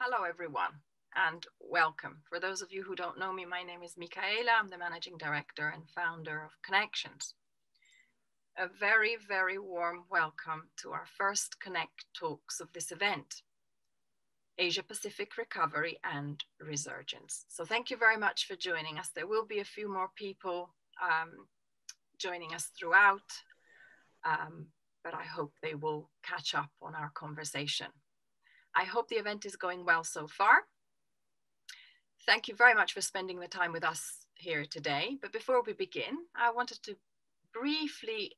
Hello everyone and welcome. For those of you who don't know me, my name is Michaela. I'm the Managing Director and founder of Connections. A very, very warm welcome to our first Connect Talks of this event, Asia Pacific Recovery and Resurgence. So thank you very much for joining us. There will be a few more people joining us throughout, but I hope they will catch up on our conversation. I hope the event is going well so far. Thank you very much for spending the time with us here today. But before we begin, I wanted to briefly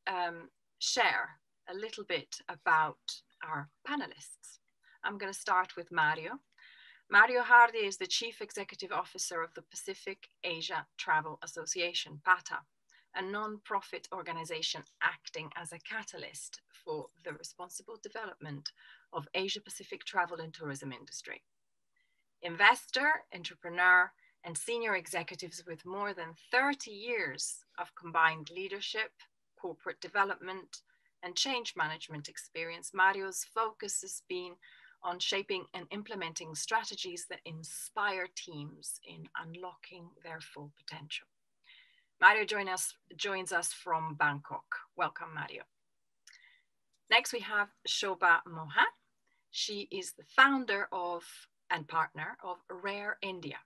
share a little bit about our panelists. I'm going to start with Mario. Mario Hardy is the Chief Executive Officer of the Pacific Asia Travel Association, PATA, a non-profit organization acting as a catalyst for the responsible development of Asia-Pacific travel and tourism industry. Investor, entrepreneur, and senior executives with more than 30 years of combined leadership, corporate development, and change management experience, Mario's focus has been on shaping and implementing strategies that inspire teams in unlocking their full potential. Mario joins us from Bangkok. Welcome, Mario. Next, we have Shoba Mohan. She is the founder of and partner of Rare India,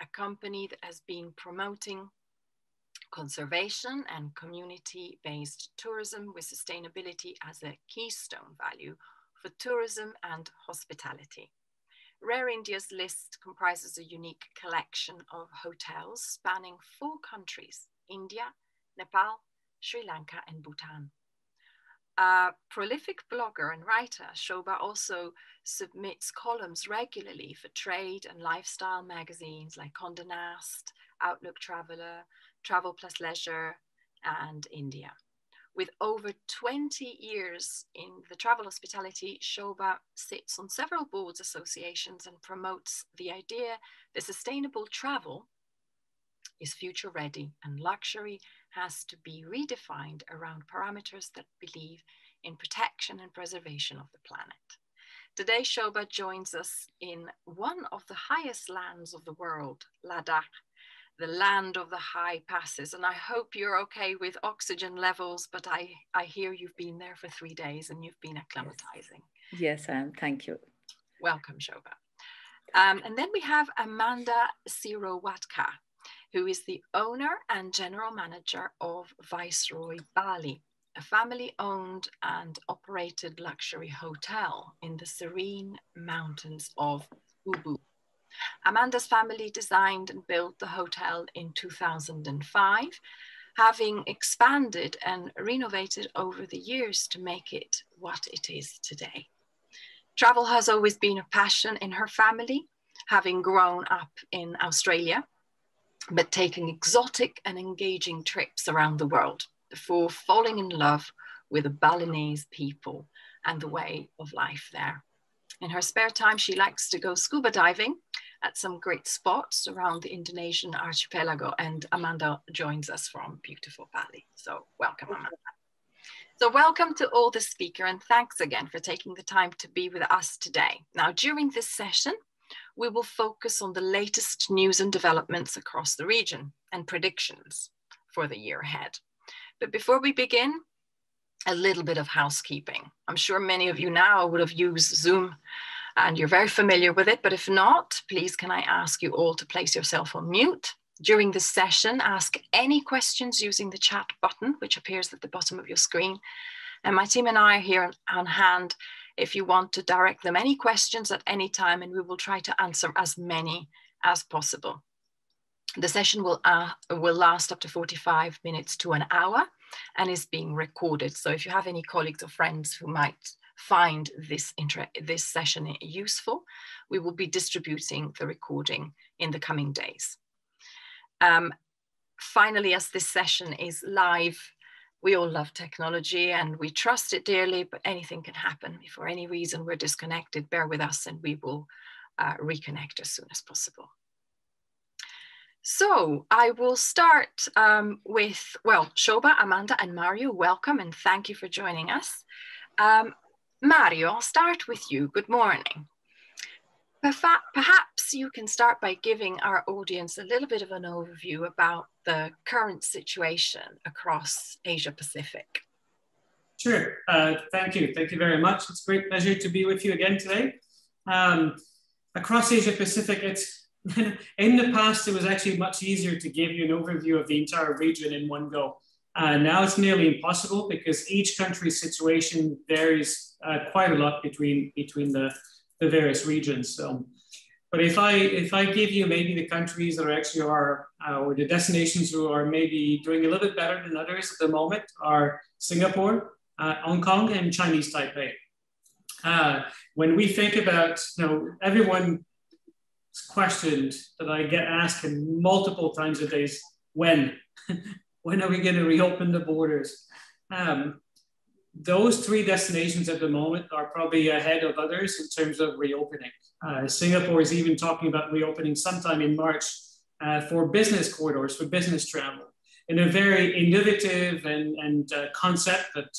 a company that has been promoting conservation and community-based tourism with sustainability as a keystone value for tourism and hospitality. Rare India's list comprises a unique collection of hotels spanning 4 countries, India, Nepal, Sri Lanka, and Bhutan. A prolific blogger and writer, Shoba also submits columns regularly for trade and lifestyle magazines like Condé Nast, Outlook Traveller, Travel Plus Leisure, and India. With over 20 years in the travel hospitality, Shoba sits on several boards, associations, and promotes the idea that sustainable travel is future ready and luxury has to be redefined around parameters that believe in protection and preservation of the planet. Today, Shoba joins us in one of the highest lands of the world, Ladakh, the land of the high passes. And I hope you're okay with oxygen levels, but I hear you've been there for 3 days and you've been acclimatizing. Yes, I am. Thank you. Welcome, Shoba. And then we have Amanda Syrowatka, who is the owner and general manager of Viceroy Bali, a family-owned and operated luxury hotel in the serene mountains of Ubud. Amanda's family designed and built the hotel in 2005, having expanded and renovated over the years to make it what it is today. Travel has always been a passion in her family, having grown up in Australia, but taking exotic and engaging trips around the world before falling in love with the Balinese people and the way of life there. In her spare time, she likes to go scuba diving at some great spots around the Indonesian archipelago, and Amanda joins us from beautiful Bali. So welcome, Amanda. So welcome to all the speakers, and thanks again for taking the time to be with us today. Now, during this session, we will focus on the latest news and developments across the region and predictions for the year ahead. But before we begin, a little bit of housekeeping. I'm sure many of you now would have used Zoom and you're very familiar with it, but if not, please can I ask you all to place yourself on mute. During this session, ask any questions using the chat button, which appears at the bottom of your screen. And my team and I are here on hand if you want to direct them any questions at any time, and we will try to answer as many as possible. The session will last up to 45 minutes to an hour and is being recorded. So if you have any colleagues or friends who might find this session useful, we will be distributing the recording in the coming days. Finally, as this session is live, we all love technology and we trust it dearly, but anything can happen. If for any reason we're disconnected, bear with us and we will reconnect as soon as possible. So I will start with, well, Shoba, Amanda and Mario, welcome and thank you for joining us. Mario, I'll start with you. Good morning. Perhaps you can start by giving our audience a little bit of an overview about the current situation across Asia Pacific. Sure, thank you. Thank you very much. It's a great pleasure to be with you again today. Across Asia Pacific, in the past, it was actually much easier to give you an overview of the entire region in one go. Now it's nearly impossible because each country's situation varies quite a lot between the various regions. So, but if I give you maybe the countries that are actually or the destinations who are maybe doing a little bit better than others at the moment are Singapore, Hong Kong, and Chinese Taipei. When we think about, you know, everyone's questioned that I get asked multiple times a day is when? When are we going to reopen the borders? Those three destinations at the moment are probably ahead of others in terms of reopening. Singapore is even talking about reopening sometime in March for business corridors, for business travel, in a very innovative and concept that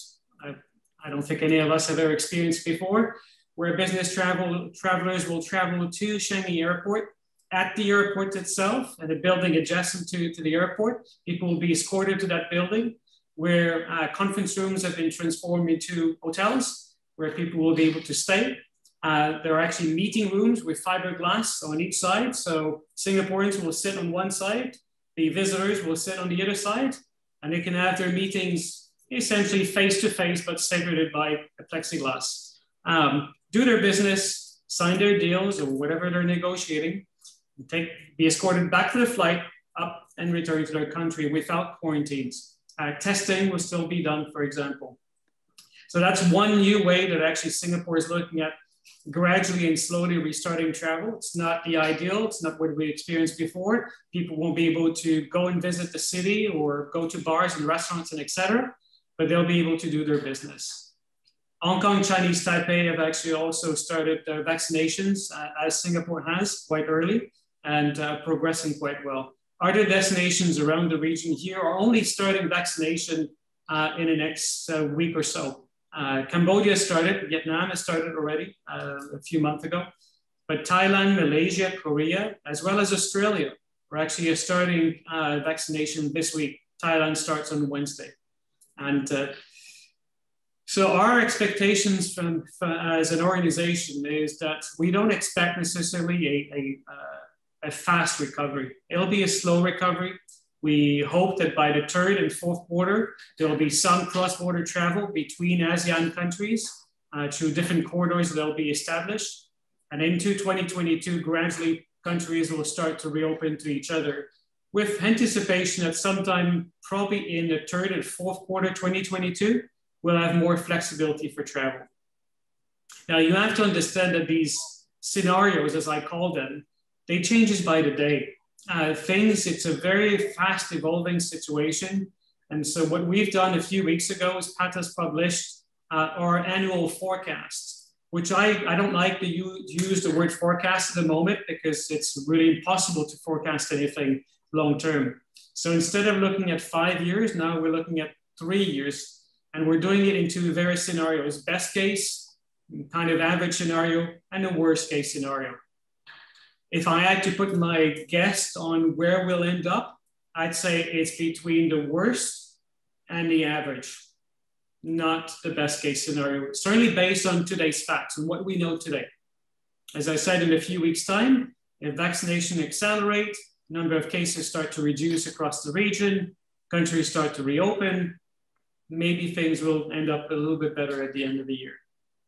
I don't think any of us have ever experienced before, where business travelers will travel to Changi Airport. At the airport itself and a building adjacent to the airport, people will be escorted to that building, where conference rooms have been transformed into hotels, where people will be able to stay. There are actually meeting rooms with fiberglass on each side. So Singaporeans will sit on one side, the visitors will sit on the other side, and they can have their meetings essentially face-to-face, but separated by a plexiglass. Do their business, sign their deals or whatever they're negotiating, and be escorted back to the flight, up and return to their country without quarantines. Testing will still be done, for example. So that's one new way that actually Singapore is looking at gradually and slowly restarting travel. It's not the ideal. It's not what we experienced before. People won't be able to go and visit the city or go to bars and restaurants and etc., but they'll be able to do their business. Hong Kong, Chinese Taipei have actually also started their vaccinations as Singapore has quite early and progressing quite well. Other destinations around the region here are only starting vaccination in the next week or so. Cambodia started, Vietnam has started already a few months ago, but Thailand, Malaysia, Korea, as well as Australia are actually starting vaccination this week. Thailand starts on Wednesday. And so our expectations from as an organization is that we don't expect necessarily a fast recovery. It'll be a slow recovery. We hope that by the third and fourth quarter, there'll be some cross-border travel between ASEAN countries through different corridors that'll be established. And into 2022, gradually countries will start to reopen to each other with anticipation that sometime probably in the third and fourth quarter 2022, we'll have more flexibility for travel. Now you have to understand that these scenarios, as I call them, they change by the day. It's a very fast evolving situation. And so what we've done a few weeks ago is PATA's published our annual forecast, which I don't like to use the word forecast at the moment because it's really impossible to forecast anything long-term. So instead of looking at 5 years, now we're looking at 3 years and we're doing it into various scenarios, best case, kind of average scenario, and the worst case scenario. If I had to put my guess on where we'll end up, I'd say it's between the worst and the average, not the best case scenario, certainly based on today's facts and what we know today. As I said, in a few weeks' time, if vaccination accelerates, number of cases start to reduce across the region, countries start to reopen, maybe things will end up a little bit better at the end of the year.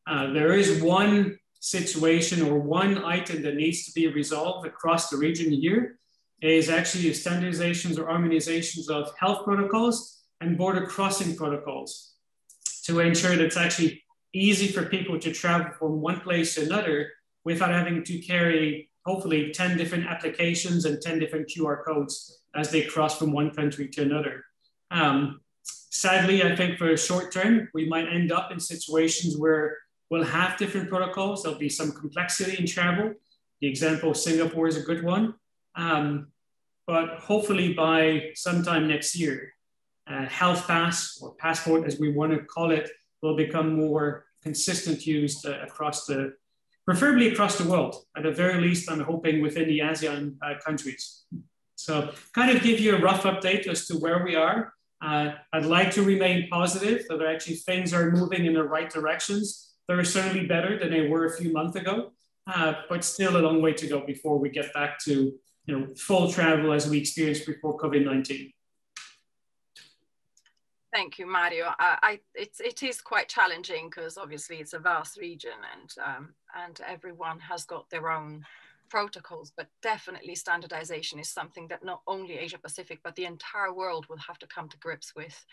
There is one situation or one item that needs to be resolved across the region here is actually standardizations or harmonizations of health protocols and border crossing protocols to ensure that it's actually easy for people to travel from one place to another without having to carry hopefully 10 different applications and 10 different QR codes as they cross from one country to another. Sadly, I think for a short term, we might end up in situations where we'll have different protocols. There'll be some complexity in travel. The example of Singapore is a good one. But hopefully by sometime next year, health pass or passport, as we want to call it, will become more consistent used across the preferably across the world. At the very least, I'm hoping within the ASEAN countries. So kind of give you a rough update as to where we are. I'd like to remain positive that actually things are moving in the right directions. They're certainly better than they were a few months ago, but still a long way to go before we get back to full travel as we experienced before COVID-19. Thank you, Mario. It is quite challenging because obviously it's a vast region and everyone has got their own protocols, but definitely standardization is something that not only Asia Pacific, but the entire world will have to come to grips with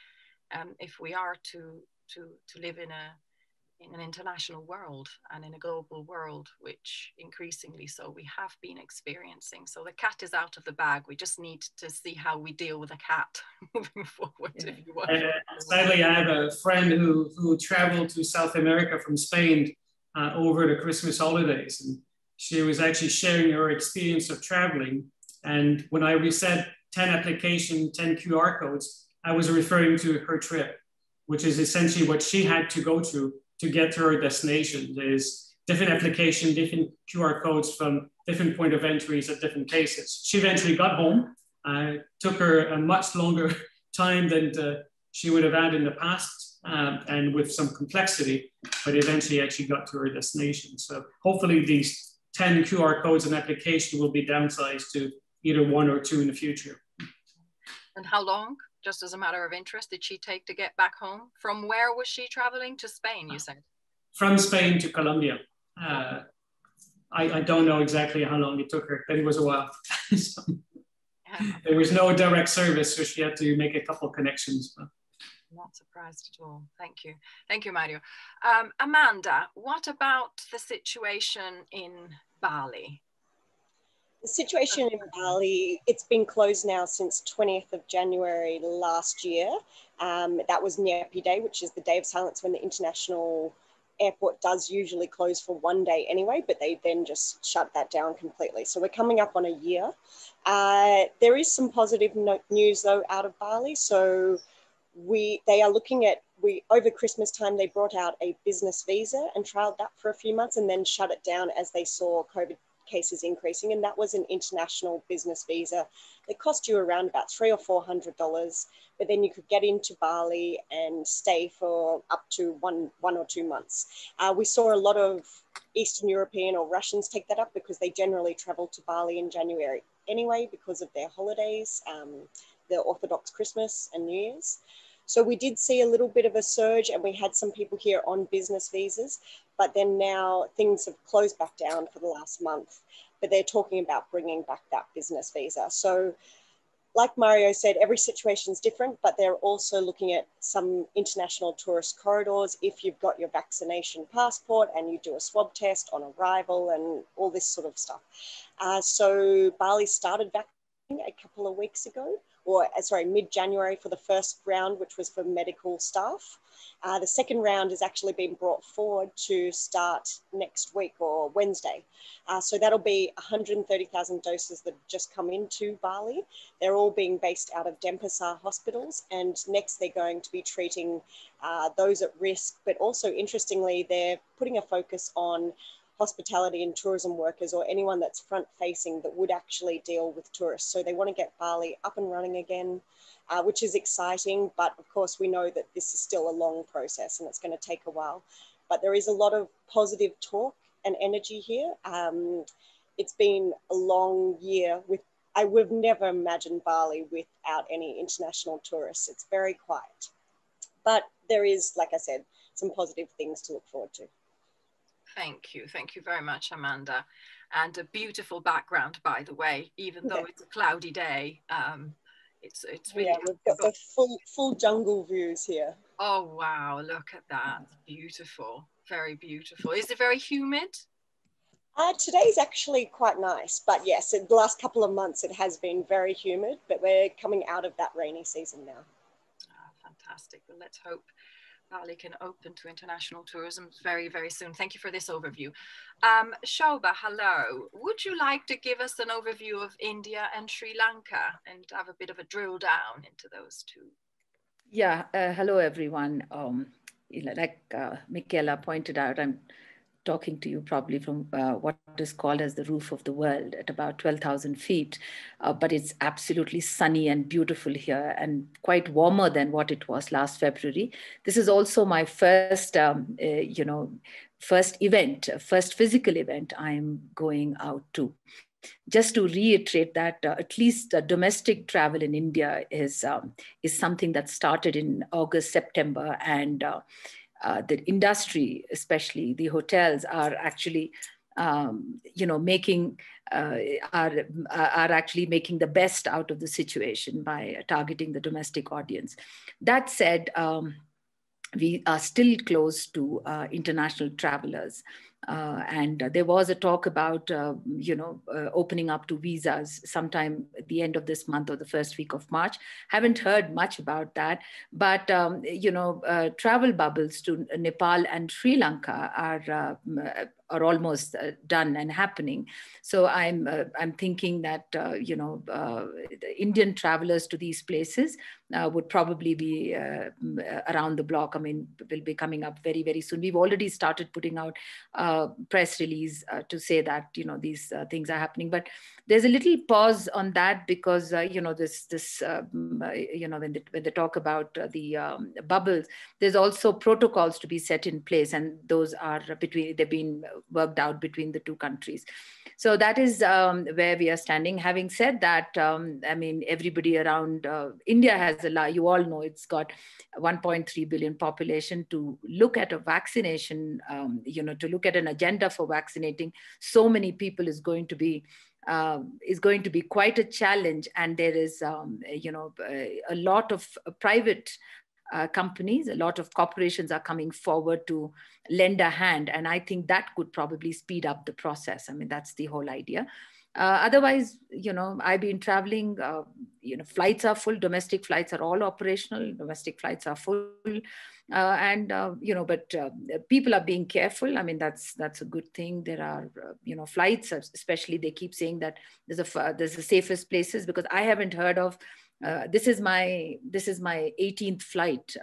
if we are to live in an international world and in a global world, which increasingly so we have been experiencing. So the cat is out of the bag. We just need to see how we deal with the cat moving forward. Yeah. If you want. Sadly, I have a friend who traveled to South America from Spain over the Christmas holidays. And she was actually sharing her experience of traveling. And when I reset 10 application, 10 QR codes, I was referring to her trip, which is essentially what she had to go to get to her destination. There's different application, different QR codes from different point of entries at different cases. She eventually got home. Took her a much longer time than she would have had in the past and with some complexity, but eventually actually got to her destination. So hopefully these 10 QR codes and application will be downsized to either one or two in the future. And how long? Just as a matter of interest, did she take to get back home? From where was she traveling to Spain, you said? From Spain to Colombia. I don't know exactly how long it took her, but it was a while. So, yeah. There was no direct service, so she had to make a couple of connections. But. Not surprised at all. Thank you. Thank you, Mario. Amanda, what about the situation in Bali? The situation in Bali, it's been closed now since 20th of January last year. That was Nyepi Day, which is the day of silence when the international airport does usually close for one day anyway, but they then just shut that down completely. So we're coming up on a year. There is some positive news though out of Bali. So they are looking at, over Christmas time, they brought out a business visa and trialed that for a few months and then shut it down as they saw COVID cases increasing, and that was an international business visa that cost you around about $300 or $400, but then you could get into Bali and stay for up to one or two months. We saw a lot of Eastern European or Russians take that up because they generally travel to Bali in January anyway because of their holidays, the Orthodox Christmas and New Year's. So we did see a little bit of a surge and we had some people here on business visas, but then now things have closed back down for the last month, but they're talking about bringing back that business visa. So like Mario said, every situation is different, but they're also looking at some international tourist corridors. If you've got your vaccination passport and you do a swab test on arrival and all this sort of stuff. So Bali started vaccinating a couple of weeks ago, or sorry, mid-January for the first round, which was for medical staff. The second round has actually been brought forward to start next week or Wednesday. So that'll be 130,000 doses that have just come into Bali. They're all being based out of Denpasar hospitals. And next they're going to be treating those at risk, but also interestingly, they're putting a focus on hospitality and tourism workers or anyone that's front facing that would actually deal with tourists. So they want to get Bali up and running again, which is exciting. But of course, we know that this is still a long process and it's going to take a while. But there is a lot of positive talk and energy here. It's been a long year with, I would have never imagined Bali without any international tourists. It's very quiet. But there is, like I said, some positive things to look forward to. Thank you. Thank you very much, Amanda. And a beautiful background, by the way, even though it's a cloudy day. It's really, yeah, we've got the full jungle views here. Oh, wow. Look at that. Beautiful. Very beautiful. Is it very humid? Today's actually quite nice. But yes, in the last couple of months, it has been very humid, but we're coming out of that rainy season now. Ah, fantastic. Well, let's hope Bali can open to international tourism very, very soon. Thank you for this overview. Shoba, hello. Would you like to give us an overview of India and Sri Lanka and have a bit of a drill down into those two? Yeah, hello everyone. Like Michaela pointed out, I'm talking to you probably from what is called as the roof of the world at about 12,000 feet, but it's absolutely sunny and beautiful here and quite warmer than what it was last February. This is also my first, first event, first physical event I'm going out to. Just to reiterate that at least domestic travel in India is something that started in August, September, and the industry, especially the hotels, are actually making the best out of the situation by targeting the domestic audience. That said, we are still close to international travelers. And there was a talk about, opening up to visas sometime at the end of this month or the first week of March. Haven't heard much about that, but, travel bubbles to Nepal and Sri Lanka are almost done and happening. So I'm thinking that, the Indian travelers to these places would probably be around the block. I mean, will be coming up very, very soon. We've already started putting out press release to say that, these things are happening. But there's a little pause on that because, when they talk about the bubbles, there's also protocols to be set in place. And those are they've been worked out between the two countries. So that is where we are standing. Having said that, everybody around India has you all know it's got 1.3 billion population. To look at a vaccination, to look at an agenda for vaccinating so many people is going to be quite a challenge. And there is, a lot of private companies, a lot of corporations are coming forward to lend a hand. And I think that could probably speed up the process. I mean, that's the whole idea. Otherwise, I've been traveling, flights are full, domestic flights are all operational, domestic flights are full, but people are being careful. I mean, that's a good thing. There are, flights, especially they keep saying that there's the safest places, because I haven't heard of, this is my 18th flight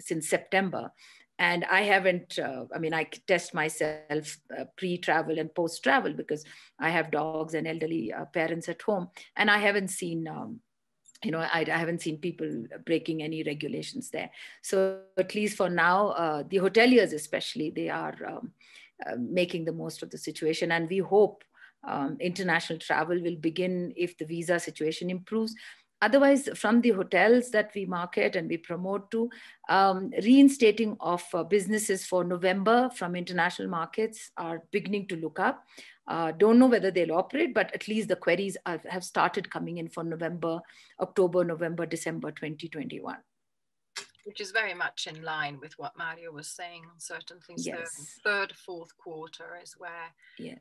since September. And I haven't, I test myself pre-travel and post-travel because I have dogs and elderly parents at home. And I haven't seen, I haven't seen people breaking any regulations there. So at least for now, the hoteliers especially, they are making the most of the situation. And we hope international travel will begin if the visa situation improves. Otherwise, from the hotels that we market and we promote to, reinstating of businesses for November from international markets are beginning to look up. Don't know whether they'll operate, but at least the queries have started coming in for October, November, December 2021. Which is very much in line with what Mario was saying on certain things. Yes. The third, fourth quarter is where to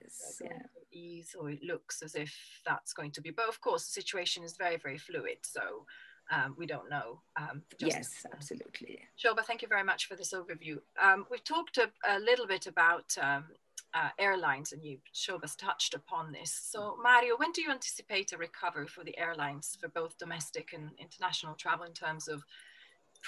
ease, or it looks as if that's going to be. But of course, the situation is very, very fluid. So we don't know. Absolutely. Shoba, thank you very much for this overview. We've talked a little bit about airlines, and you, Shoba's touched upon this. So Mario, when do you anticipate a recovery for the airlines for both domestic and international travel in terms of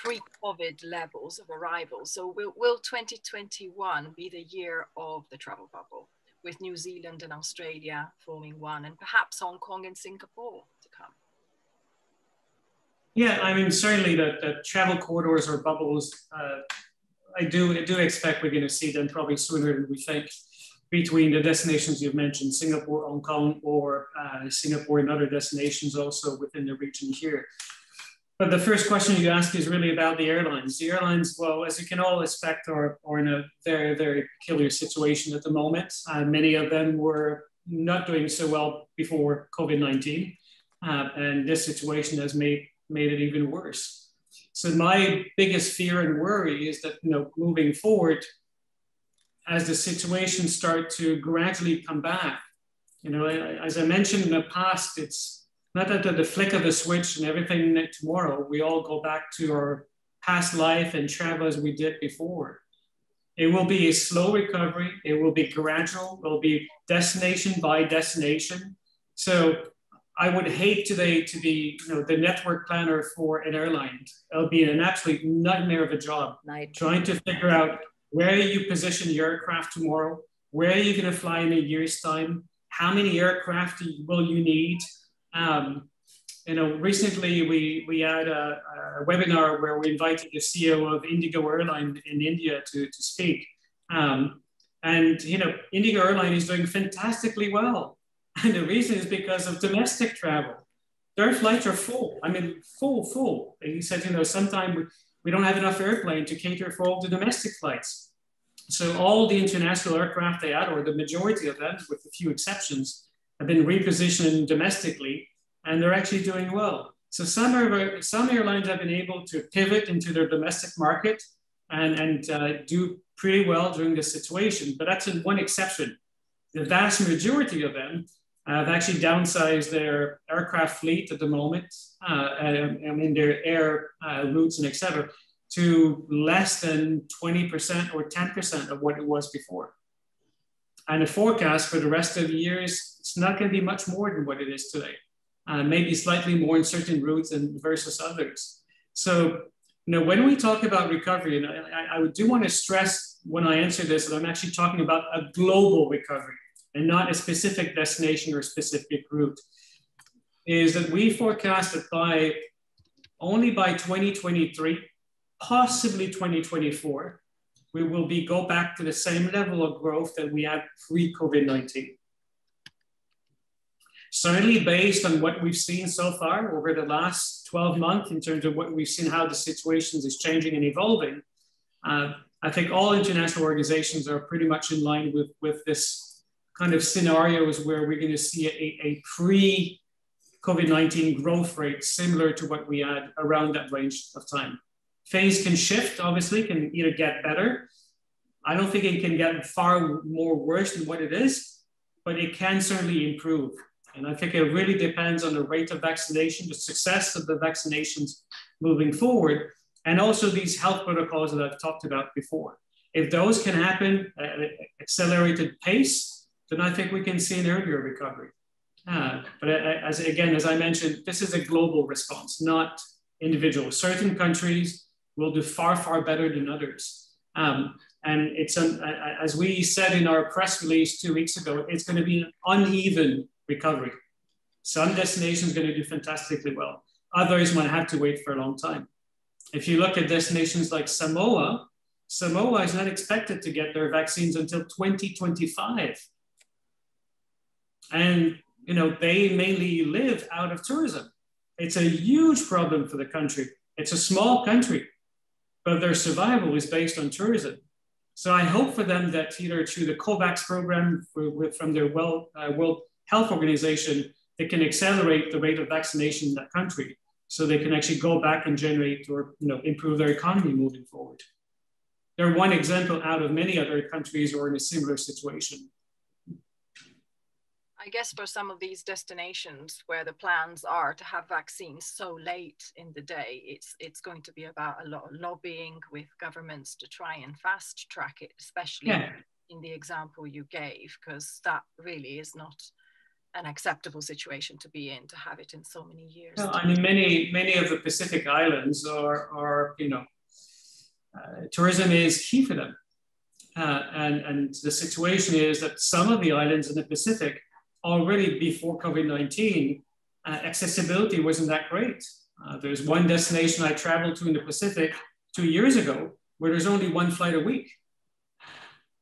pre-COVID levels of arrivals? So will 2021 be the year of the travel bubble, with New Zealand and Australia forming one, and perhaps Hong Kong and Singapore to come? Yeah, certainly the travel corridors or bubbles, I do expect we're going to see them probably sooner than we think, between the destinations you've mentioned, Singapore, Hong Kong, or Singapore and other destinations also within the region here. But the first question you asked is really about the airlines. The airlines, well, as you can all expect, are in a very, very peculiar situation at the moment. Many of them were not doing so well before COVID-19, and this situation has made it even worse. So my biggest fear and worry is that, moving forward, as the situation starts to gradually come back, as I mentioned in the past, it's not that at the flick of a switch and everything tomorrow, we all go back to our past life and travel as we did before. It will be a slow recovery. It will be gradual. It will be destination by destination. So I would hate today to be the network planner for an airline. It'll be an absolute nightmare of a job, trying to figure out where you position your aircraft tomorrow, where are you going to fly in a year's time? How many aircraft will you need? Recently we had a webinar where we invited the CEO of Indigo Airline in India to speak. Indigo Airline is doing fantastically well. And the reason is because of domestic travel. Their flights are full. I mean, full. And he said, sometimes we don't have enough airplane to cater for all the domestic flights. So all the international aircraft they had, or the majority of them, with a few exceptions, have been repositioned domestically, and they're actually doing well. So some airlines have been able to pivot into their domestic market and do pretty well during this situation, but that's one exception. The vast majority of them have actually downsized their aircraft fleet at the moment, their air routes and et cetera, to less than 20% or 10% of what it was before. And the forecast for the rest of the year is it's not going to be much more than what it is today, maybe slightly more in certain routes and versus others. So when we talk about recovery, and I do want to stress when I answer this that I'm actually talking about a global recovery and not a specific destination or specific route, is that we forecast that only by 2023, possibly 2024, we will go back to the same level of growth that we had pre-COVID-19. Certainly based on what we've seen so far over the last 12 months in terms of what we've seen, how the situation is changing and evolving, I think all international organizations are pretty much in line with this kind of scenarios where we're going to see a pre-COVID-19 growth rate similar to what we had around that range of time. Things can shift, obviously, can either get better. I don't think it can get far more worse than what it is, but it can certainly improve. And I think it really depends on the rate of vaccination, the success of the vaccinations moving forward, and also these health protocols that I've talked about before. If those can happen at an accelerated pace, then I think we can see an earlier recovery. But as I mentioned, this is a global response, not individual. Certain countries will do far, far better than others. And it's as we said in our press release 2 weeks ago, it's going to be an uneven recovery. Some destinations are going to do fantastically well. Others might have to wait for a long time. If you look at destinations like Samoa, Samoa is not expected to get their vaccines until 2025. And, they mainly live out of tourism. It's a huge problem for the country. It's a small country, but their survival is based on tourism. So I hope for them that either through the COVAX program from their World Health Organization, they can accelerate the rate of vaccination in that country so they can actually go back and generate or improve their economy moving forward. They're one example out of many other countries who are in a similar situation. I guess for some of these destinations where the plans are to have vaccines so late in the day, it's going to be about a lot of lobbying with governments to try and fast track it, especially in the example you gave, because that really is not an acceptable situation to be in, to have it in so many years. No, I mean, many of the Pacific Islands tourism is key for them. And the situation is that some of the islands in the Pacific already before COVID-19, accessibility wasn't that great. There's one destination I traveled to in the Pacific 2 years ago where there's only one flight a week.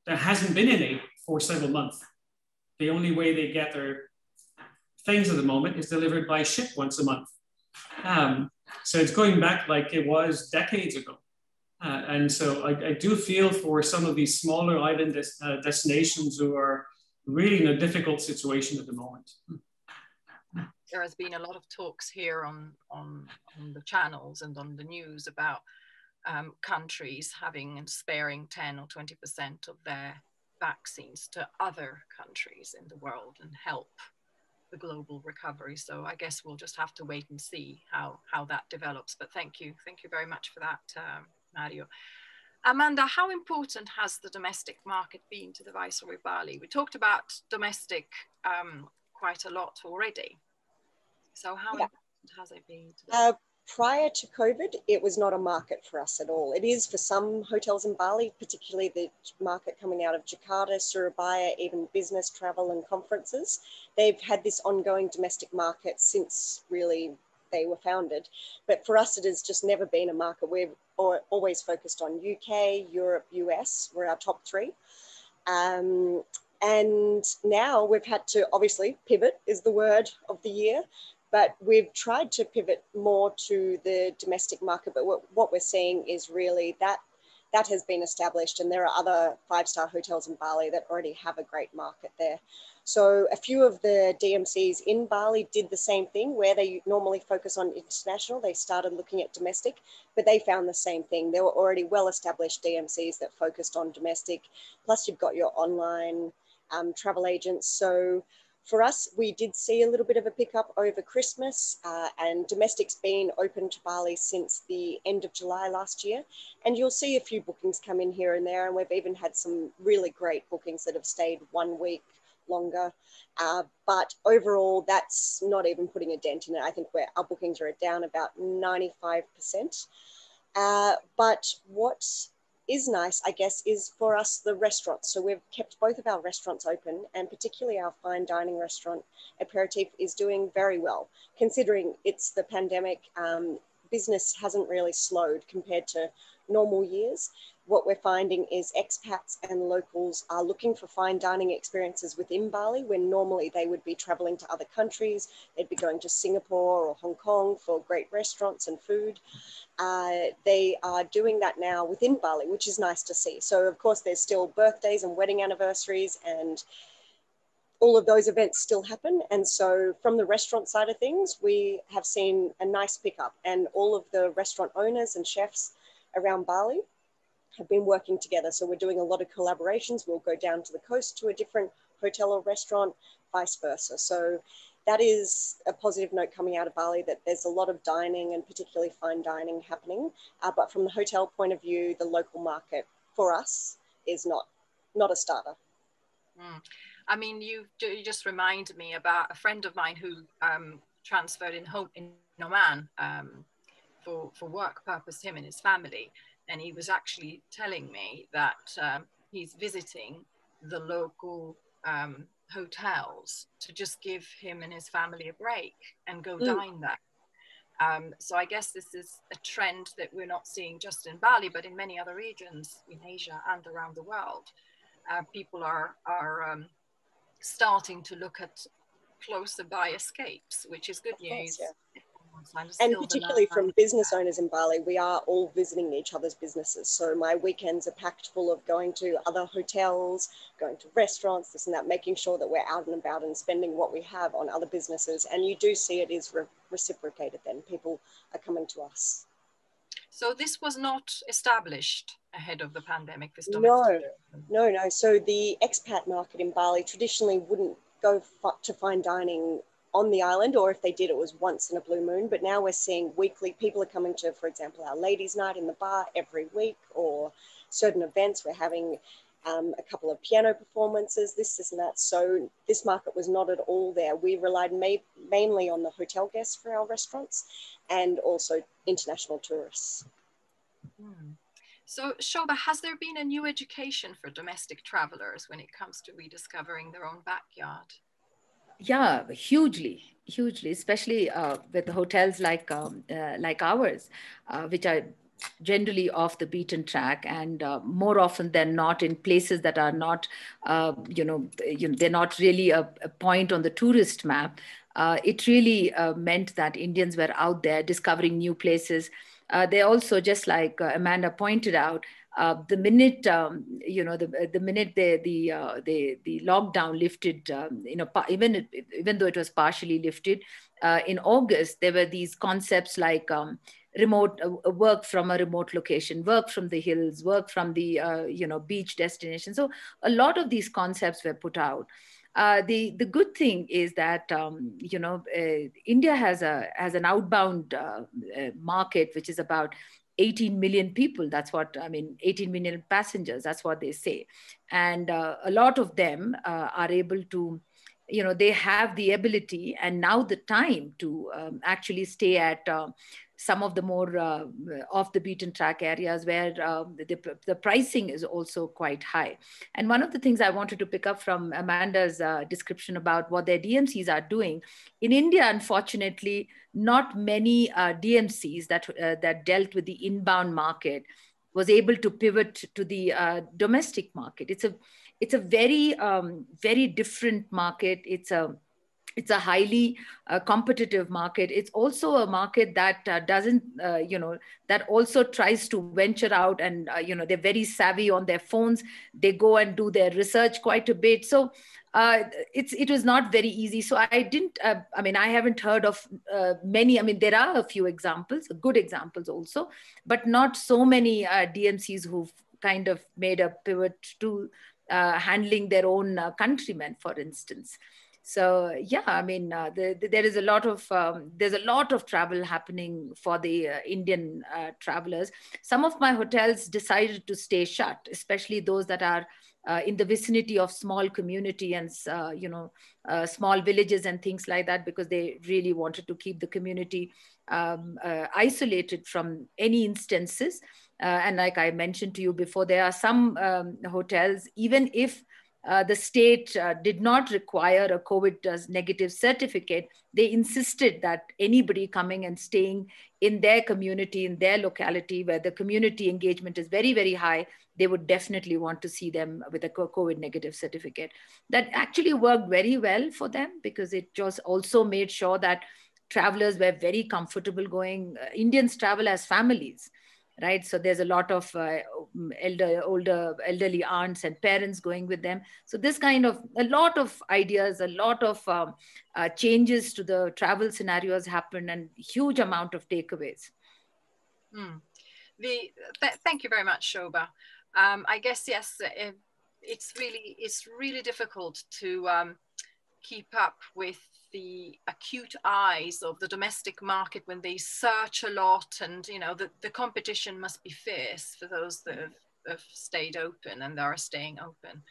There hasn't been any for several months. The only way they get their things at the moment is delivered by ship once a month. So it's going back like it was decades ago. And so I do feel for some of these smaller island destinations who are really in a difficult situation at the moment. There has been a lot of talks here on the channels and on the news about countries having and sparing 10 or 20% of their vaccines to other countries in the world and help the global recovery. So I guess we'll just have to wait and see how that develops. But thank you very much for that, Mario. Amanda, how important has the domestic market been to the Viceroy Bali? We talked about domestic quite a lot already. So how important has it been? To Prior to COVID, it was not a market for us at all. It is for some hotels in Bali, particularly the market coming out of Jakarta, Surabaya, even business travel and conferences. They've had this ongoing domestic market since really they were founded. But for us, it has just never been a market. We've always focused on UK, Europe, US were our top three. And now we've had to, obviously, pivot is the word of the year. But we've tried to pivot more to the domestic market. But what we're seeing is really that has been established, and there are other five-star hotels in Bali that already have a great market there. So a few of the DMCs in Bali did the same thing. Where they normally focus on international, they started looking at domestic, but they found the same thing. There were already well-established DMCs that focused on domestic, plus you've got your online travel agents. So for us, we did see a little bit of a pickup over Christmas, and domestic's been open to Bali since the end of July last year. And you'll see a few bookings come in here and there, and we've even had some really great bookings that have stayed 1 week longer. But overall, that's not even putting a dent in it. I think our bookings are down about 95%. But what is nice, I guess, is for us the restaurants. So we've kept both of our restaurants open, and particularly our fine dining restaurant, Aperitif, is doing very well. Considering it's the pandemic, business hasn't really slowed compared to normal years. What we're finding is expats and locals are looking for fine dining experiences within Bali, when normally they would be traveling to other countries. They'd be going to Singapore or Hong Kong for great restaurants and food. They are doing that now within Bali, which is nice to see. So of course, there's still birthdays and wedding anniversaries, and all of those events still happen. And so from the restaurant side of things, we have seen a nice pickup, and all of the restaurant owners and chefs around Bali have been working together. So we're doing a lot of collaborations. We'll go down to the coast to a different hotel or restaurant, vice versa. So that is a positive note coming out of Bali, that there's a lot of dining, and particularly fine dining, happening. But from the hotel point of view, the local market for us is not a starter. Mm. I mean, you just reminded me about a friend of mine who transferred in Oman for work purpose, him and his family. And he was actually telling me that he's visiting the local hotels to just give him and his family a break and go dine there. So I guess this is a trend that we're not seeing just in Bali, but in many other regions in Asia and around the world. People are starting to look at closer by escapes, which is good news. And particularly from business owners in Bali, we are all visiting each other's businesses. So my weekends are packed full of going to other hotels, going to restaurants, this and that, making sure that we're out and about and spending what we have on other businesses. And you do see it is reciprocated then. People are coming to us. So this was not established ahead of the pandemic? This No. So the expat market in Bali traditionally wouldn't go to fine dining on the island, or if they did, it was once in a blue moon. But now we're seeing weekly, people are coming to, for example, our ladies' night in the bar every week, or certain events. We're having a couple of piano performances, this and that. So this market was not at all there. We relied mainly on the hotel guests for our restaurants, and also international tourists. Mm. So Shoba, has there been a new education for domestic travellers when it comes to rediscovering their own backyard? Yeah, hugely, especially with hotels like ours, which are generally off the beaten track, and more often than not in places that are not, they're not really a point on the tourist map. It really meant that Indians were out there discovering new places. They also, just like Amanda pointed out, the minute the lockdown lifted, even though it was partially lifted in August, there were these concepts like remote work from a remote location, work from the hills, work from the beach destination. So a lot of these concepts were put out. The good thing is that India has an outbound market, which is about 18 million people. That's what I mean, 18 million passengers, that's what they say. And a lot of them are able to, they have the ability and now the time to actually stay at some of the more off the beaten track areas where the pricing is also quite high. And one of the things I wanted to pick up from Amanda's description about what their DMCs are doing, in India, unfortunately, not many DMCs that dealt with the inbound market was able to pivot to the domestic market. It's a very, very different market. It's a highly competitive market. It's also a market that that also tries to venture out and, they're very savvy on their phones. They go and do their research quite a bit. So it was not very easy. So I haven't heard of many. I mean, there are a few examples, good examples also, but not so many DMCs who've kind of made a pivot to handling their own countrymen, for instance. So yeah, I mean, there's a lot of travel happening for the Indian travelers. Some of my hotels decided to stay shut, especially those that are in the vicinity of small community and small villages and things like that, because they really wanted to keep the community isolated from any instances. And like I mentioned to you before, there are some hotels, even if the state did not require a COVID negative certificate, they insisted that anybody coming and staying in their community, in their locality, where the community engagement is very, very high, they would definitely want to see them with a COVID negative certificate. That actually worked very well for them, because it just also made sure that travelers were very comfortable going. Indians travel as families, right? So there's a lot of elderly aunts and parents going with them. So this kind of, a lot of ideas, a lot of changes to the travel scenarios happen, and huge amount of takeaways. Mm. Thank you very much, Shoba. I guess, yes, it's really difficult to keep up with the acute eyes of the domestic market when they search a lot, and the competition must be fierce for those that have stayed open and are staying open.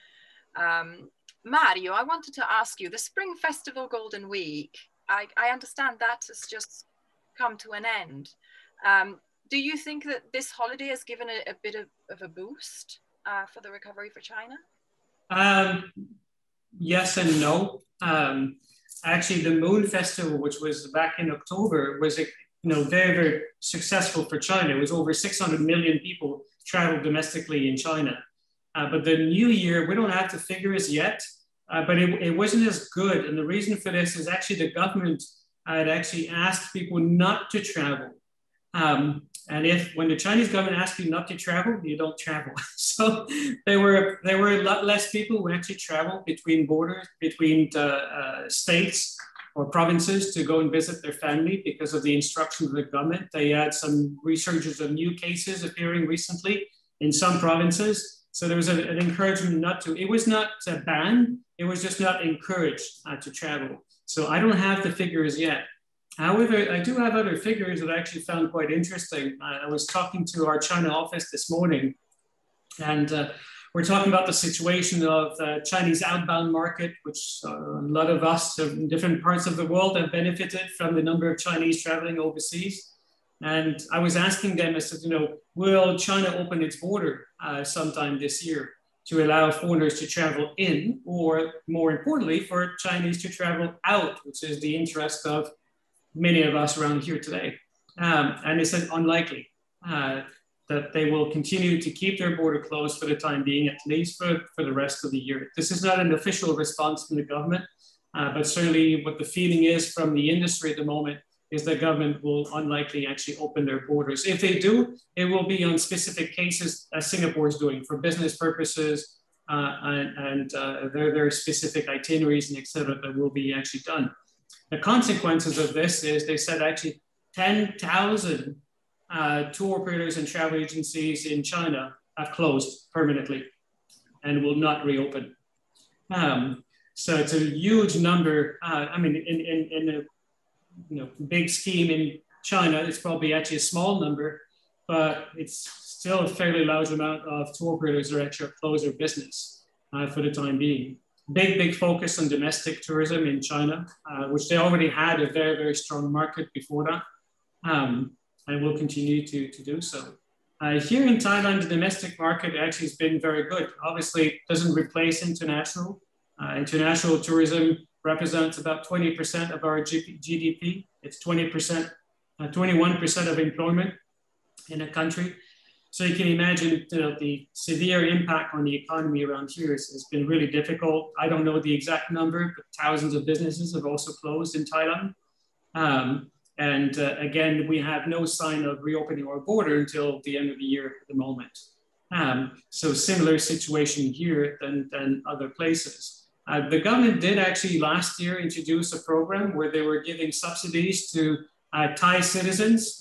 Mario, I wanted to ask you, the Spring Festival Golden Week, I understand that has just come to an end. Do you think that this holiday has given a bit of a boost for the recovery for China? Yes and no. Actually, the Moon Festival, which was back in October, was very, very successful for China. It was over 600 million people traveled domestically in China. But the New Year, we don't have the figures yet, but it wasn't as good. And the reason for this is actually the government had actually asked people not to travel. And when the Chinese government asks you not to travel, you don't travel. So there were a lot less people who actually travel between borders, between the, states or provinces to go and visit their family because of the instructions of the government. They had some resurgence of new cases appearing recently in some provinces. So there was an encouragement not to. It was not a ban. It was just not encouraged to travel. So I don't have the figures yet. However, I do have other figures that I actually found quite interesting. I was talking to our China office this morning, and we're talking about the situation of the Chinese outbound market, which a lot of us in different parts of the world have benefited from the number of Chinese traveling overseas. And I was asking them, I said, will China open its border sometime this year to allow foreigners to travel in, or more importantly, for Chinese to travel out, which is the interest of many of us around here today. And they said unlikely that they will continue to keep their border closed for the time being, at least for the rest of the year. This is not an official response from the government, but certainly what the feeling is from the industry at the moment is the government will unlikely actually open their borders. If they do, it will be on specific cases as Singapore is doing for business purposes, and there are very specific itineraries and et cetera that will be actually done. The consequences of this is they said actually 10,000 tour operators and travel agencies in China have closed permanently and will not reopen. So it's a huge number. I mean, in a big scheme in China, it's probably actually a small number, but it's still a fairly large amount of tour operators that actually close their business for the time being. Big focus on domestic tourism in China, which they already had a very, very strong market before that. and will continue to do so. Here in Thailand, the domestic market actually has been very good. Obviously, it doesn't replace international. International tourism represents about 20% of our GDP. It's 20%, 21% of employment in a country. So you can imagine the severe impact on the economy around here has been really difficult. I don't know the exact number, but thousands of businesses have also closed in Thailand. Again, we have no sign of reopening our border until the end of the year at the moment. So similar situation here than other places. The government did actually last year introduce a program where they were giving subsidies to Thai citizens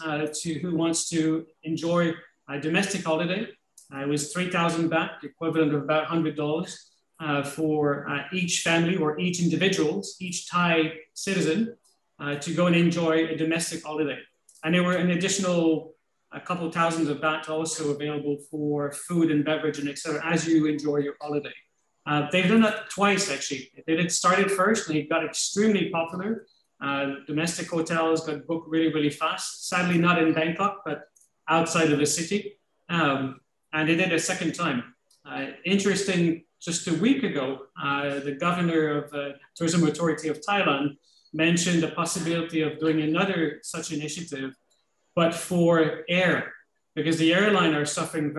who wants to enjoy a domestic holiday. It was 3,000 baht, equivalent of about $100 for each family or each individual, each Thai citizen, to go and enjoy a domestic holiday. And there were an additional a couple thousands of baht also available for food and beverage and et cetera, as you enjoy your holiday. They've done that twice, actually. It started first and it got extremely popular. Domestic hotels got booked really, really fast. Sadly, not in Bangkok, but outside of the city. And they did a second time. Interesting, just a week ago, the governor of the Tourism Authority of Thailand mentioned the possibility of doing another such initiative, but for air, because the airline are suffering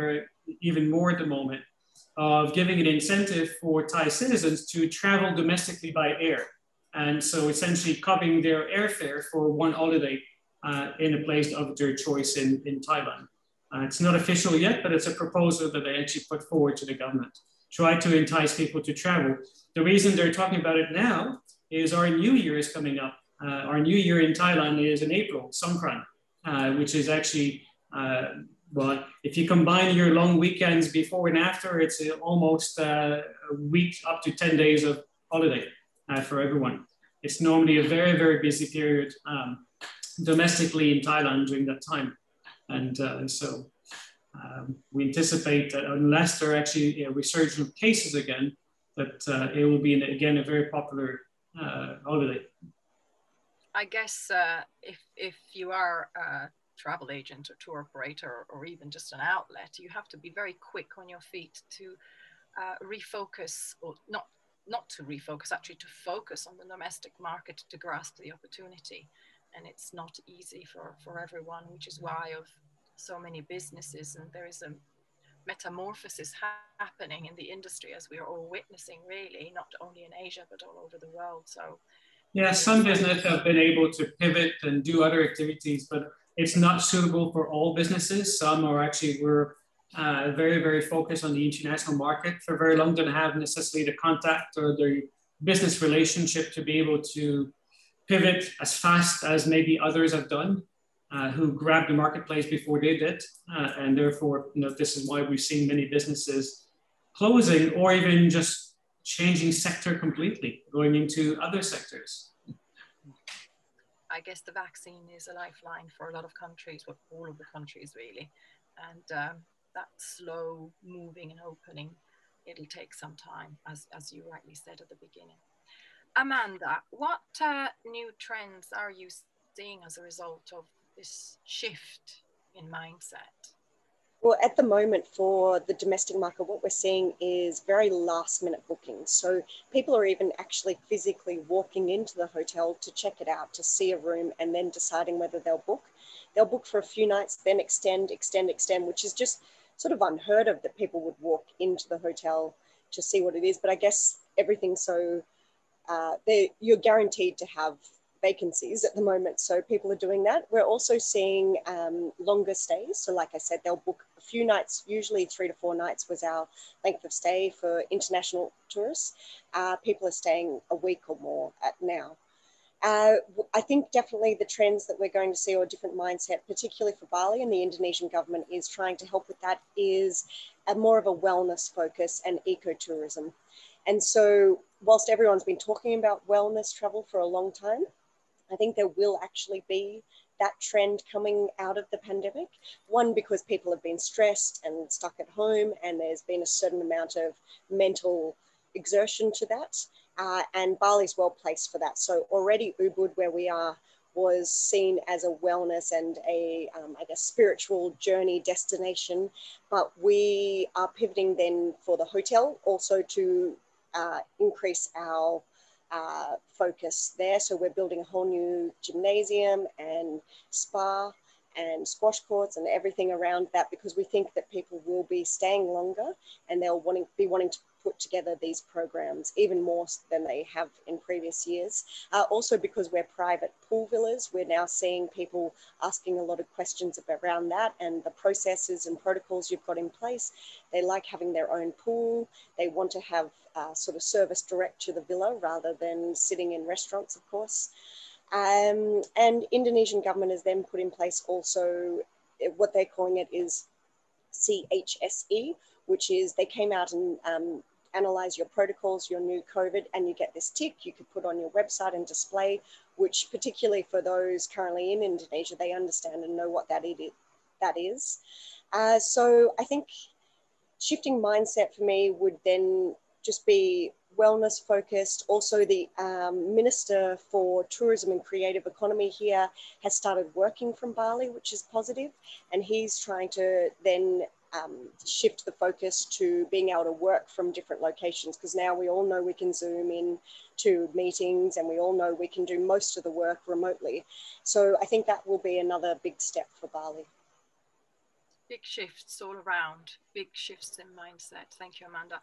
even more at the moment, of giving an incentive for Thai citizens to travel domestically by air. And so essentially covering their airfare for one holiday in a place of their choice in Thailand. It's not official yet, but it's a proposal that they actually put forward to the government. Try to entice people to travel. The reason they're talking about it now is our new year is coming up. Our new year in Thailand is in April, Songkran, which is actually, well, if you combine your long weekends before and after, it's almost a week up to 10 days of holiday for everyone. It's normally a very, very busy period domestically in Thailand during that time. And so we anticipate that unless there are actually a resurgence of cases again, that it will be, again, a very popular holiday. I guess if you are a travel agent or tour operator or even just an outlet, you have to be very quick on your feet to refocus, or not to refocus, actually to focus on the domestic market to grasp the opportunity. And it's not easy for everyone, which is why of so many businesses, and there is a metamorphosis happening in the industry, as we are all witnessing, really, not only in Asia but all over the world. So yeah, some businesses have been able to pivot and do other activities, but it's not suitable for all businesses. Some are actually were very, very focused on the international market for very long, don't have necessarily the contact or the business relationship to be able to pivot as fast as maybe others have done. Who grabbed the marketplace before they did. And therefore, this is why we've seen many businesses closing or even just changing sector completely, going into other sectors. I guess the vaccine is a lifeline for a lot of countries, well, all of the countries really. And that slow moving and opening, it'll take some time, as you rightly said at the beginning. Amanda, what new trends are you seeing as a result of this shift in mindset? Well, at the moment for the domestic market, what we're seeing is very last minute bookings. So people are even actually physically walking into the hotel to check it out, to see a room, and then deciding whether they'll book. They'll book for a few nights, then extend, which is just sort of unheard of, that people would walk into the hotel to see what it is. But I guess everything's so, you're guaranteed to have vacancies at the moment, so people are doing that. We're also seeing longer stays. So like I said, they'll book a few nights, usually 3 to 4 nights was our length of stay for international tourists. People are staying a week or more at now. I think definitely the trends that we're going to see, or different mindset, particularly for Bali, and the Indonesian government is trying to help with that, is more of a wellness focus and ecotourism. And so whilst everyone's been talking about wellness travel for a long time, I think there will actually be that trend coming out of the pandemic. One, because people have been stressed and stuck at home, and there's been a certain amount of mental exertion to that, and Bali's well placed for that. So already Ubud, where we are, was seen as a wellness and a, I guess, spiritual journey destination. But we are pivoting then for the hotel also to increase our focus there. So we're building a whole new gymnasium and spa and squash courts and everything around that, because we think that people will be staying longer and they'll be wanting to put together these programs even more than they have in previous years. Also because we're private pool villas, we're now seeing people asking a lot of questions around that and the processes and protocols you've got in place. They like having their own pool. They want to have sort of service direct to the villa rather than sitting in restaurants, of course. And Indonesian government has then put in place also what they're calling it is CHSE, which is they came out and analyze your protocols, your new COVID, and you get this tick you could put on your website and display, which particularly for those currently in Indonesia, they understand and know what that is. So I think shifting mindset for me would then just be wellness focused. Also the Minister for Tourism and Creative Economy here has started working from Bali, which is positive, and he's trying to then shift the focus to being able to work from different locations, because now we all know we can Zoom in to meetings and we all know we can do most of the work remotely. So I think that will be another big step for Bali. Big shifts all around, big shifts in mindset. Thank you, Amanda.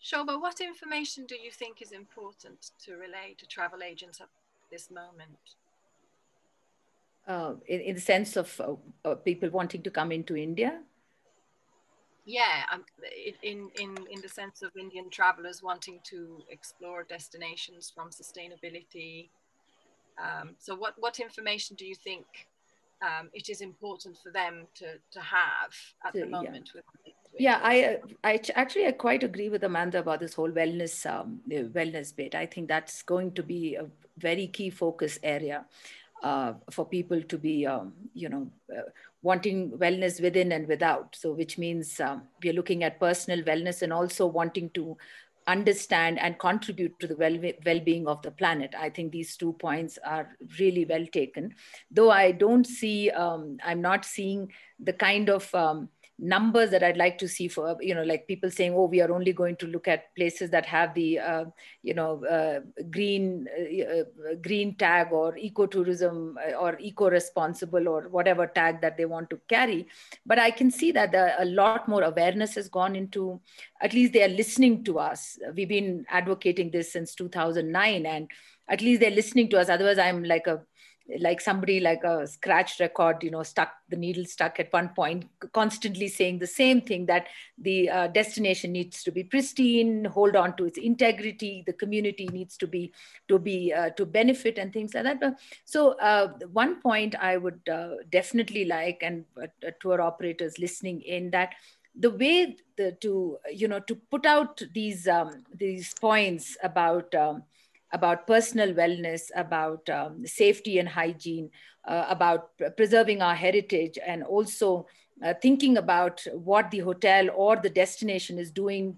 Shoba, what information do you think is important to relay to travel agents at this moment? In the sense of people wanting to come into India? Yeah, in the sense of Indian travelers wanting to explore destinations from sustainability. So what information do you think it is important for them to have at the moment? Yeah, I quite agree with Amanda about this whole wellness bit. I think that's going to be a very key focus area for people to be, wanting wellness within and without. So which means we're looking at personal wellness and also wanting to understand and contribute to the well-being of the planet. I think these 2 points are really well taken, though I don't see, I'm not seeing the kind of numbers that I'd like to see for, like people saying, oh, we are only going to look at places that have the, green tag or ecotourism or eco-responsible or whatever tag that they want to carry. But I can see that a lot more awareness has gone into, at least they are listening to us. We've been advocating this since 2009, and at least they're listening to us. Otherwise, I'm like somebody like a scratch record, the needle stuck at one point, constantly saying the same thing, that the destination needs to be pristine, hold on to its integrity, the community needs to benefit and things like that. But so one point I would definitely like, and tour operators listening in, that the way to put out these points about personal wellness, about safety and hygiene, about preserving our heritage, and also thinking about what the hotel or the destination is doing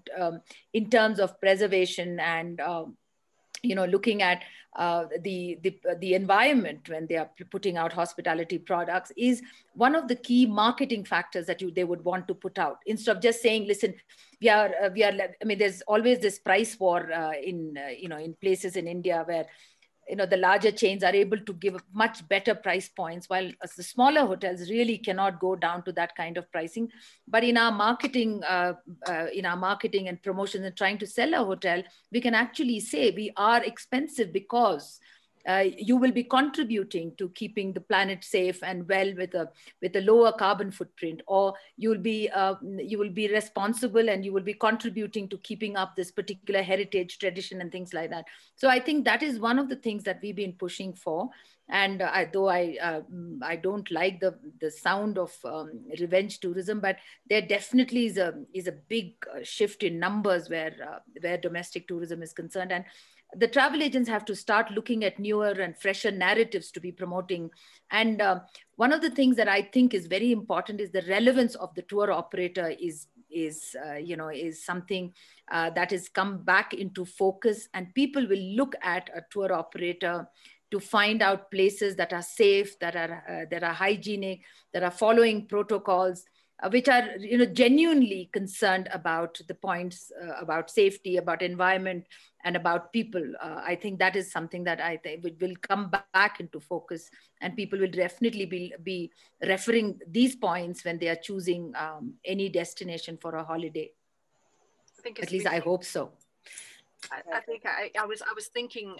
in terms of preservation and looking at the environment when they are putting out hospitality products, is one of the key marketing factors that they would want to put out, instead of just saying, listen, we are. I mean, there's always this price war in places in India where the larger chains are able to give much better price points, while the smaller hotels really cannot go down to that kind of pricing. But in our marketing and promotions and trying to sell a hotel, we can actually say we are expensive because you will be contributing to keeping the planet safe and well with a lower carbon footprint, or you will be responsible and you will be contributing to keeping up this particular heritage, tradition, and things like that. So I think that is one of the things that we've been pushing for. And though I don't like the sound of revenge tourism, but there definitely is a big shift in numbers where domestic tourism is concerned, and the travel agents have to start looking at newer and fresher narratives to be promoting. And one of the things that I think is very important is the relevance of the tour operator is something that has come back into focus, and people will look at a tour operator to find out places that are safe, that are hygienic, that are following protocols, which are genuinely concerned about the points about safety, about environment, and about people. I think that is something that I think will come back into focus, and people will definitely be referring these points when they are choosing any destination for a holiday. I think at least I hope so. I think I was thinking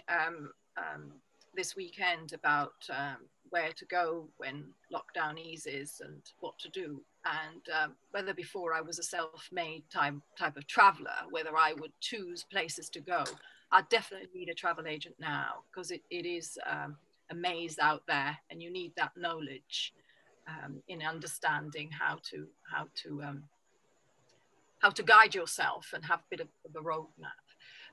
this weekend about where to go when lockdown eases and what to do, and whether before I was a self-made type of traveler, whether I would choose places to go. I definitely need a travel agent now, because it is a maze out there, and you need that knowledge in understanding how to guide yourself and have a bit of a roadmap.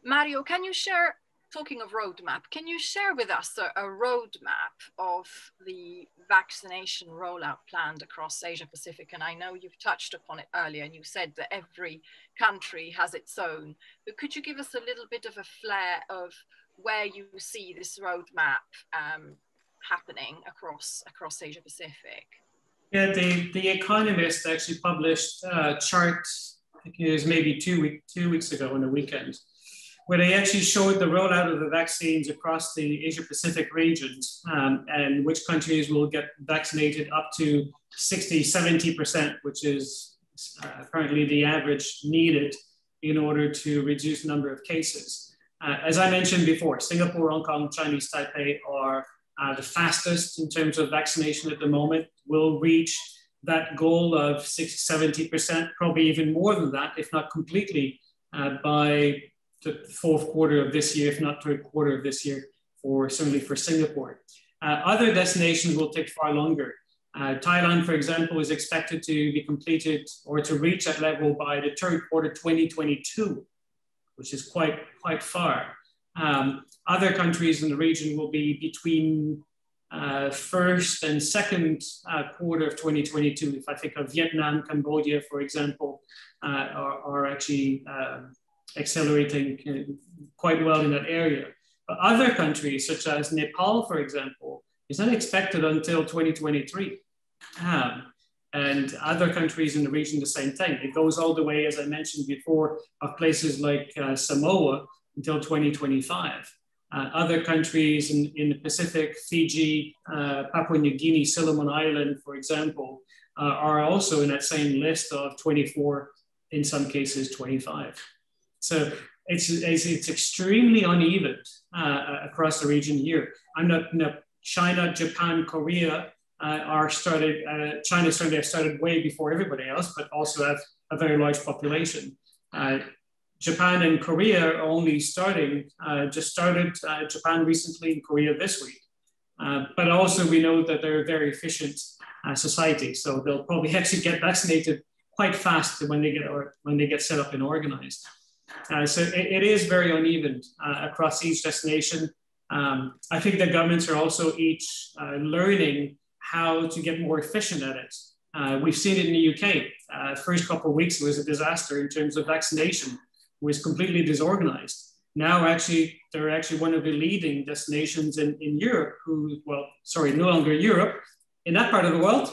Mario, can you share, talking of roadmap, can you share with us a roadmap of the vaccination rollout planned across Asia Pacific? And I know you've touched upon it earlier, and you said that every country has its own, but could you give us a little bit of a flair of where you see this roadmap happening across Asia Pacific? Yeah, the Economist actually published a chart, I think it was maybe two weeks ago on the weekend, where they actually showed the rollout of the vaccines across the Asia Pacific regions, and which countries will get vaccinated up to 60–70%, which is currently the average needed in order to reduce the number of cases. As I mentioned before, Singapore, Hong Kong, Chinese Taipei are the fastest in terms of vaccination at the moment. Will reach that goal of 60–70%, probably even more than that, if not completely, by the fourth quarter of this year, if not third quarter of this year, certainly for Singapore. Other destinations will take far longer. Thailand, for example, is expected to be completed or to reach that level by the third quarter 2022, which is quite far. Other countries in the region will be between first and second quarter of 2022. If I think of Vietnam, Cambodia, for example, are actually accelerating quite well in that area. But other countries, such as Nepal, for example, is not expected until 2023. And other countries in the region, the same thing. It goes all the way, as I mentioned before, of places like Samoa until 2025. Other countries in the Pacific, Fiji, Papua New Guinea, Solomon Island, for example, are also in that same list of 24, in some cases 25. So it's extremely uneven across the region here. China, Japan, Korea China certainly have started way before everybody else, but also have a very large population. Japan and Korea are only starting, just started Japan recently and Korea this week. But also we know that they're a very efficient society, so they'll probably actually get vaccinated quite fast when they get set up and organized. So it is very uneven across each destination. I think the governments are also each learning how to get more efficient at it. We've seen it in the UK. First couple of weeks was a disaster in terms of vaccination. It was completely disorganized. Now actually, they're actually one of the leading destinations in Europe no longer Europe, in that part of the world,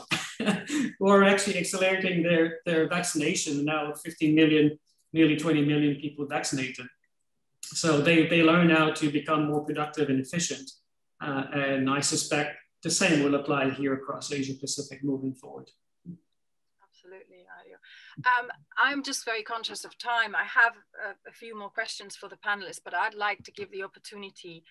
who are actually accelerating their vaccination. Now 15 million nearly 20 million people vaccinated. So they learn now to become more productive and efficient. And I suspect the same will apply here across Asia Pacific moving forward. Absolutely, Mario. I'm just very conscious of time. I have a few more questions for the panelists, but I'd like to give the opportunity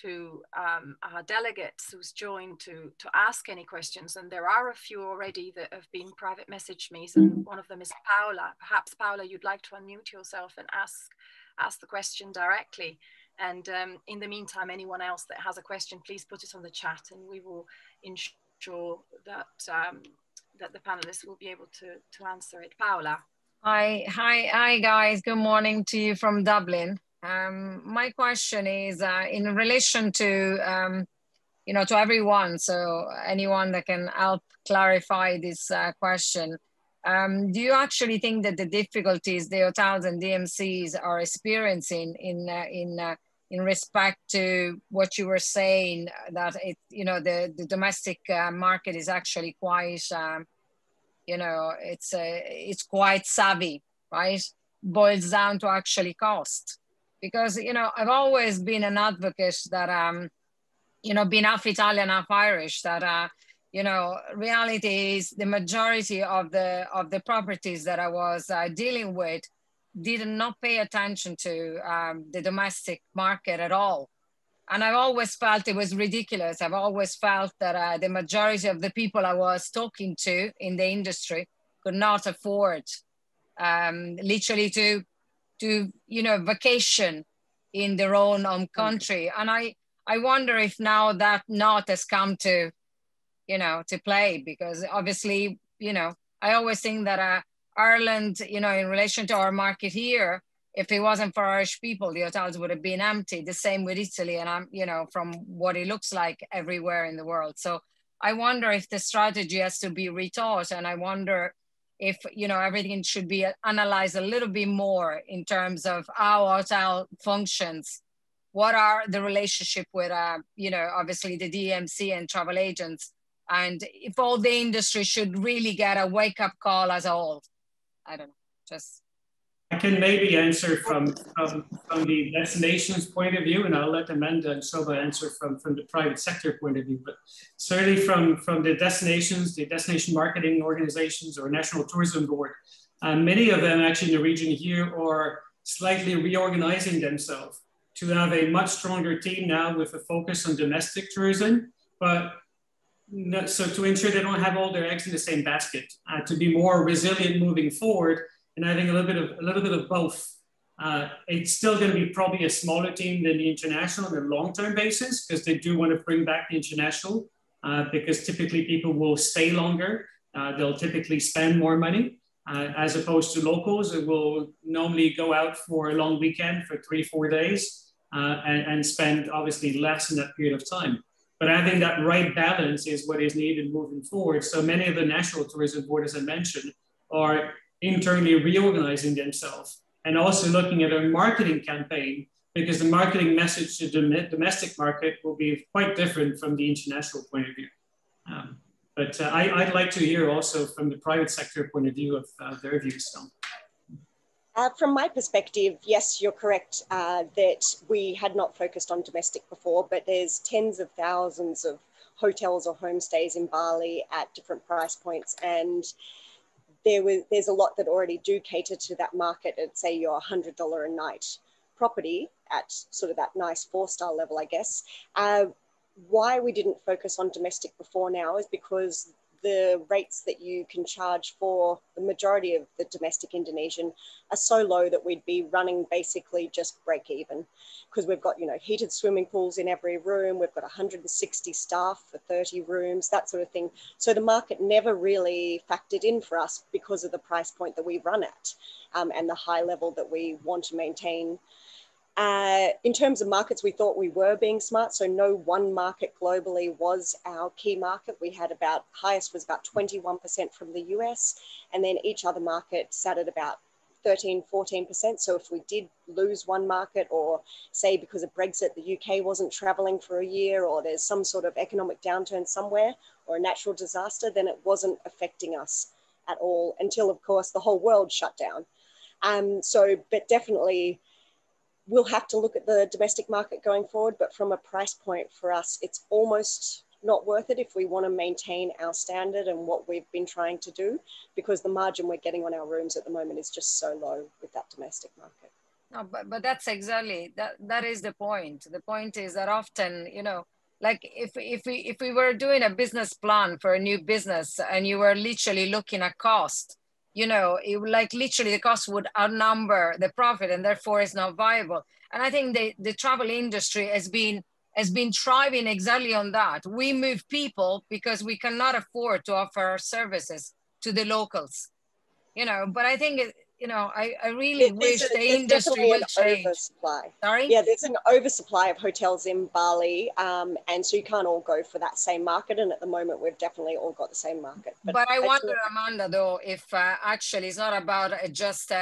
to our delegates who's joined to ask any questions. And there are a few already that have been private message me, and one of them is Paola. Perhaps Paola, you'd like to unmute yourself and ask the question directly. And in the meantime, anyone else that has a question, please put it on the chat, and we will ensure that, that the panelists will be able to answer it. Paola. Hi guys, good morning to you from Dublin. My question is in relation to, to everyone, so anyone that can help clarify this question. Do you actually think that the difficulties the hotels and DMCs are experiencing in in respect to what you were saying, that it, you know, the domestic market is actually quite, you know, it's quite savvy, right? Boils down to actually cost. Because, you know, I've always been an advocate that, you know, being half Italian, half Irish, that, you know, reality is the majority of the properties that I was dealing with did not pay attention to the domestic market at all. And I've always felt it was ridiculous. I've always felt that the majority of the people I was talking to in the industry could not afford literally to you know, vacation in their own home country. And I wonder if now that knot has come to, you know, to play, because obviously, you know, I always think that Ireland, you know, in relation to our market here, if it wasn't for Irish people, the hotels would have been empty. The same with Italy, and I'm, you know, from what it looks like everywhere in the world. So I wonder if the strategy has to be retaught, and I wonder if, you know, everything should be analyzed a little bit more in terms of how hotel functions. What are the relationship with, you know, obviously the DMC and travel agents, and if all the industry should really get a wake-up call as a whole. I don't know, just. I can maybe answer from the destination's point of view, and I'll let Amanda and Shoba answer from the private sector point of view, but certainly from the destinations, the destination marketing organizations or National Tourism Board, many of them actually in the region here are slightly reorganizing themselves to have a much stronger team now with a focus on domestic tourism, but no, so to ensure they don't have all their eggs in the same basket, to be more resilient moving forward, and having a little bit of both. It's still going to be probably a smaller team than the international on a long-term basis, because they do want to bring back the international, because typically people will stay longer. They'll typically spend more money, as opposed to locals who will normally go out for a long weekend for 3-4 days and spend obviously less in that period of time. But having that right balance is what is needed moving forward. So many of the national tourism boards, as I mentioned, are internally reorganizing themselves and also looking at their marketing campaign, because the marketing message to the domestic market will be quite different from the international point of view. But I'd like to hear also from the private sector point of view of their views. So. From my perspective, yes, you're correct that we had not focused on domestic before, but there's tens of thousands of hotels or homestays in Bali at different price points. And there's a lot that already do cater to that market at, say, your $100 a night property at sort of that nice 4-star level, I guess. Why we didn't focus on domestic before now is because the rates that you can charge for the majority of the domestic Indonesian are so low that we'd be running basically just break even, because we've got, you know, heated swimming pools in every room, we've got 160 staff for 30 rooms, that sort of thing. So the market never really factored in for us because of the price point that we run at and the high level that we want to maintain. In terms of markets, we thought we were being smart, so no one market globally was our key market. We had about, highest was about 21% from the US, and then each other market sat at about 13, 14%. So if we did lose one market, or say because of Brexit, the UK wasn't traveling for a year, or there's some sort of economic downturn somewhere, or a natural disaster, then it wasn't affecting us at all until, of course, the whole world shut down. But definitely, we'll have to look at the domestic market going forward, but from a price point for us, it's almost not worth it if we want to maintain our standard and what we've been trying to do, because the margin we're getting on our rooms at the moment is just so low with that domestic market. No, but that's exactly, that is the point. The point is that often, you know, like if we were doing a business plan for a new business and you were literally looking at cost, you know, it would, like, literally the cost would outnumber the profit, and therefore it's not viable. And I think the travel industry has been thriving exactly on that. We move people because we cannot afford to offer our services to the locals, you know. But I think it, you know, I really wish the industry would change. Sorry? Yeah, there's an oversupply of hotels in Bali, and so you can't all go for that same market. And at the moment, we've definitely all got the same market. But I wonder, Amanda, though, if actually it's not about just,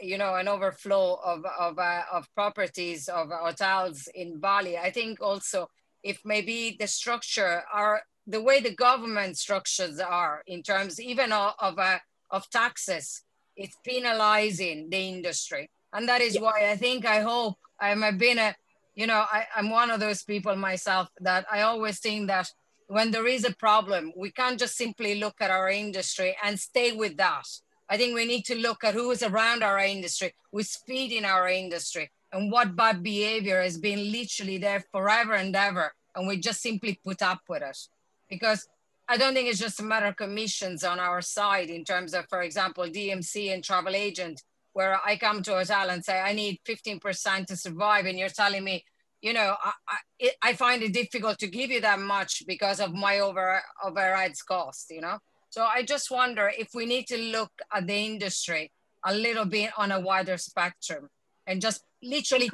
you know, an overflow of properties, of hotels in Bali. I think also if maybe the structure are, the way the government structures are in terms even of taxes, it's penalizing the industry. And that is why I think, I hope, I've been a, you know, I'm one of those people myself that I always think that when there is a problem, we can't just simply look at our industry and stay with that. I think we need to look at who is around our industry, who's feeding our industry, and what bad behavior has been literally there forever and ever. And we just simply put up with it. Because I don't think it's just a matter of commissions on our side in terms of, for example, DMC and travel agent, where I come to a hotel and say, I need 15% to survive. And you're telling me, you know, I find it difficult to give you that much because of my overrides cost, you know? So I just wonder if we need to look at the industry a little bit on a wider spectrum and just literally,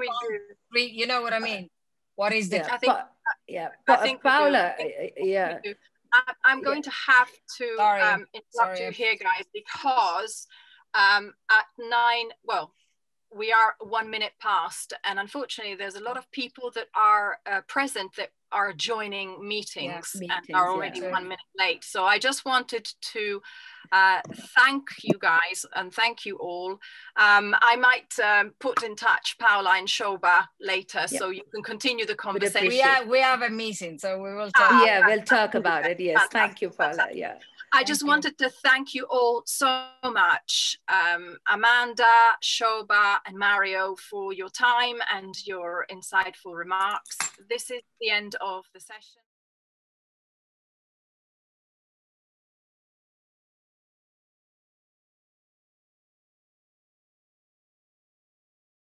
you know what I mean? What is the... I think, Paola, I'm going to have to interrupt you here, guys, because at 9, well, we are 1 minute past, and unfortunately, there's a lot of people that are present that are joining meetings, and are already 1 minute late. So I just wanted to thank you guys and thank you all. I might put in touch Paola and Shoba later, so you can continue the conversation. We have a meeting, so we will talk. Yeah, we'll talk about it. Yes, thank you, Paola. Yeah. I just wanted to thank you all so much, Amanda, Shoba and Mario, for your time and your insightful remarks. This is the end of the session.